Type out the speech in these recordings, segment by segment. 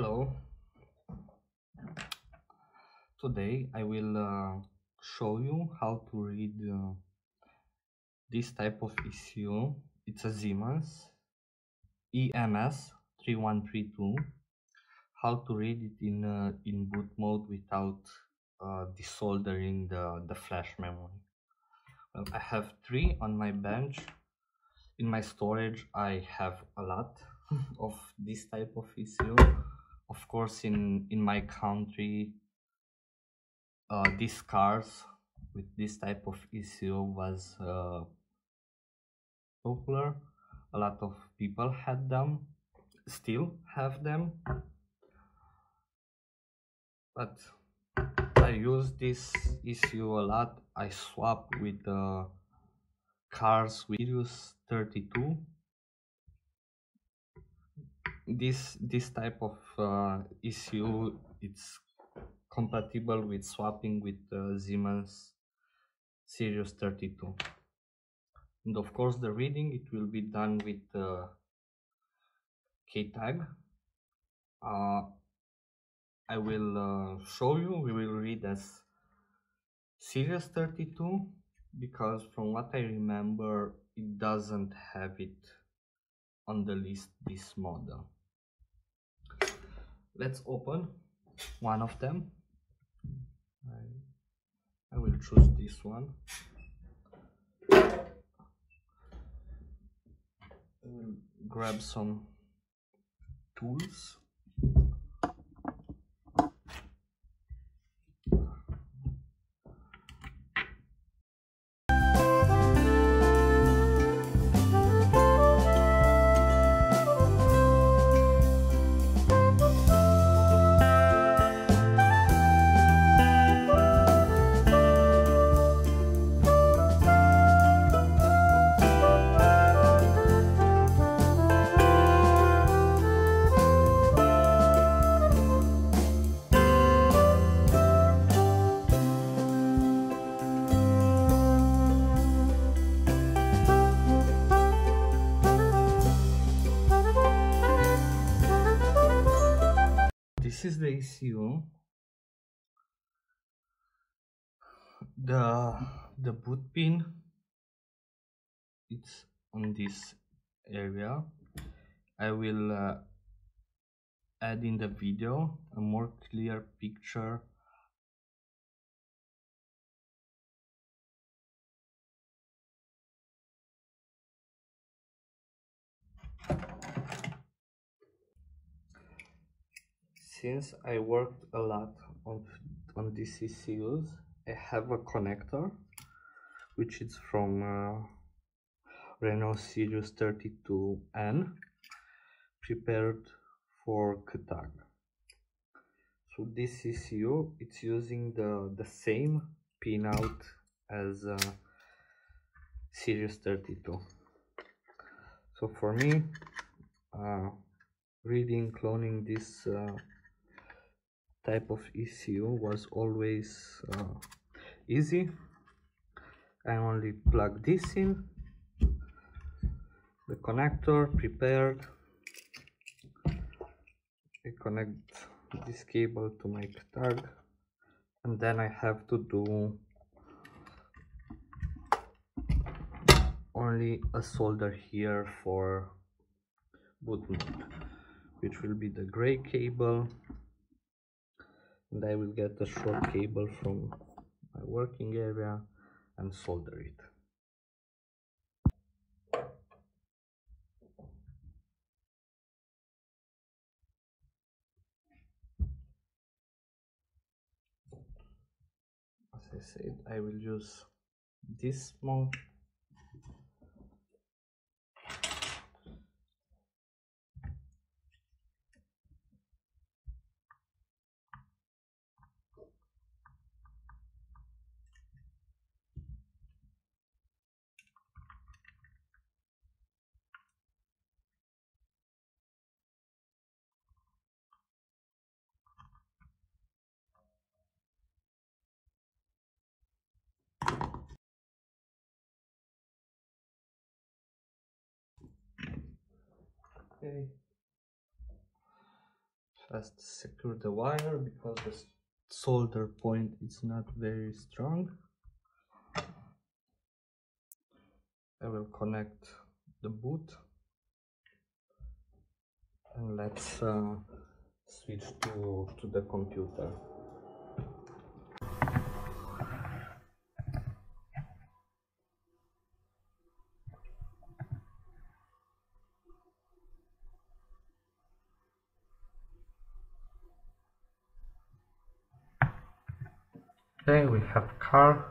Hello. Today I will show you how to read this type of issue. It's a Siemens EMS3132. How to read it in boot mode without desoldering the flash memory. Well, I have three on my bench. In my storage I have a lot of this type of issue. Of course, in my country, these cars with this type of issue was popular. A lot of people had them, still have them, but I use this issue a lot. I swap with cars with Sirius 32. This type of issue, it's compatible with swapping with Siemens Sirius 32, and of course the reading, it will be done with K-Tag. I will show you. We will read as Sirius 32 because from what I remember it doesn't have it on the list, this model. Let's open one of them. I will choose this one. I will grab some tools. This is the issue. The boot pin, it's on this area. I will add in the video a more clear picture . Since I worked a lot on these issues, I have a connector which is from Renault Sirius 32N, prepared for K-Tag. So this issue, it's using the same pinout as Sirius 32. So for me, reading, cloning this type of issue was always easy. I only plug this in, the connector prepared, I connect this cable to my K-Tag, and then I have to do only a solder here for boot mode, which will be the gray cable, and I will get a short cable from my working area and solder it. As I said, I will use this small Just secure the wire because the solder point is not very strong. I will connect the boot and let's switch to the computer. Okay, we have car,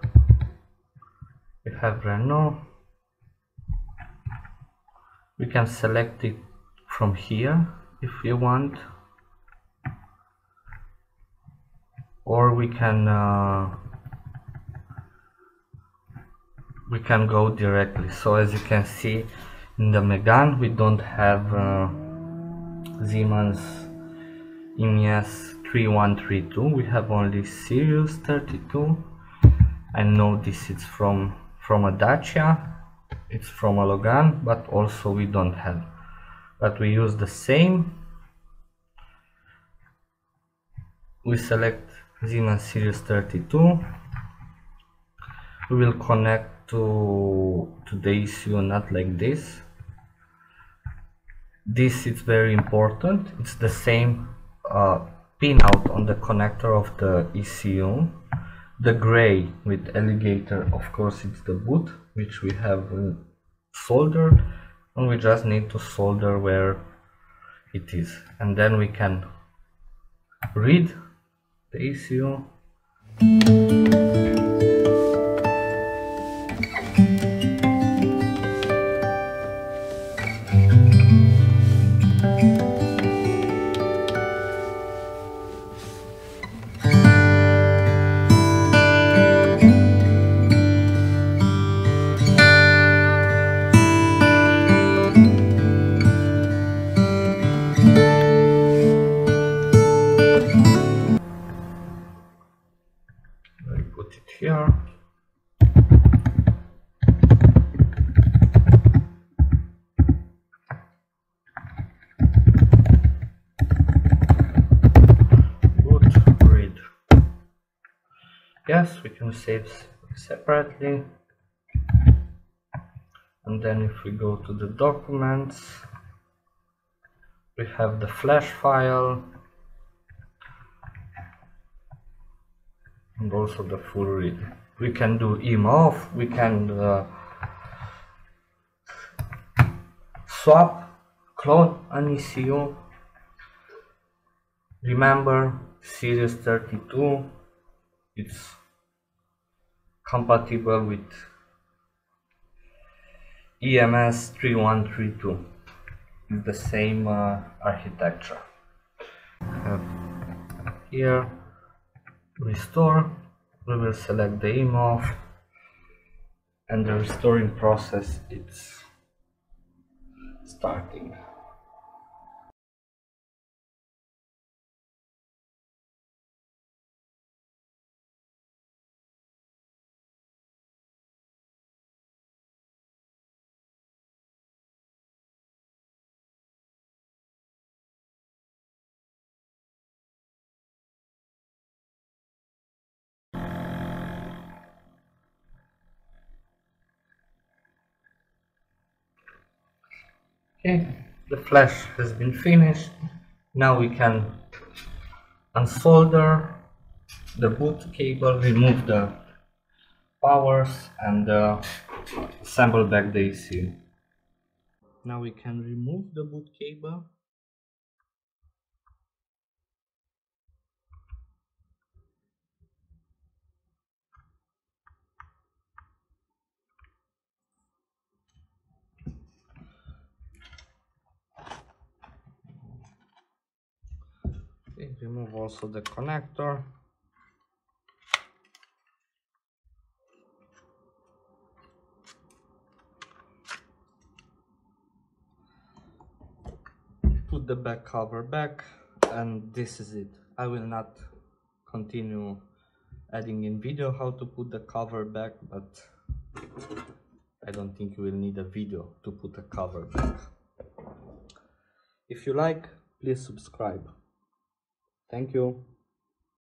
we have Renault. We can select it from here if you want, or we can go directly. So as you can see in the Megane, we don't have Siemens EMS 3132, we have only Sirius 32. I know this is from a Dacia, it's from a Logan, but also we don't have, but we use the same. We select Siemens Sirius 32. We will connect to the issue, not like this. This is very important. It's the same pinout on the connector of the ECU. The gray with alligator, of course, it's the boot which we have soldered, and we just need to solder where it is, and then we can read the ECU. Yes, we can save separately, and then if we go to the documents, we have the flash file and also the full read. We can do EMOF, we can swap, clone an ECU. Remember, Sirius 32, it's compatible with EMS3132, it's the same architecture. Here, restore, we will select the EMOF, and the restoring process is starting. Okay, the flash has been finished. Now we can unsolder the boot cable, remove the powers, and assemble back the ECU. Now we can remove the boot cable. Remove also the connector. Put the back cover back, and this is it. I will not continue adding in video how to put the cover back, but I don't think you will need a video to put a cover back. If you like, please subscribe. Thank you.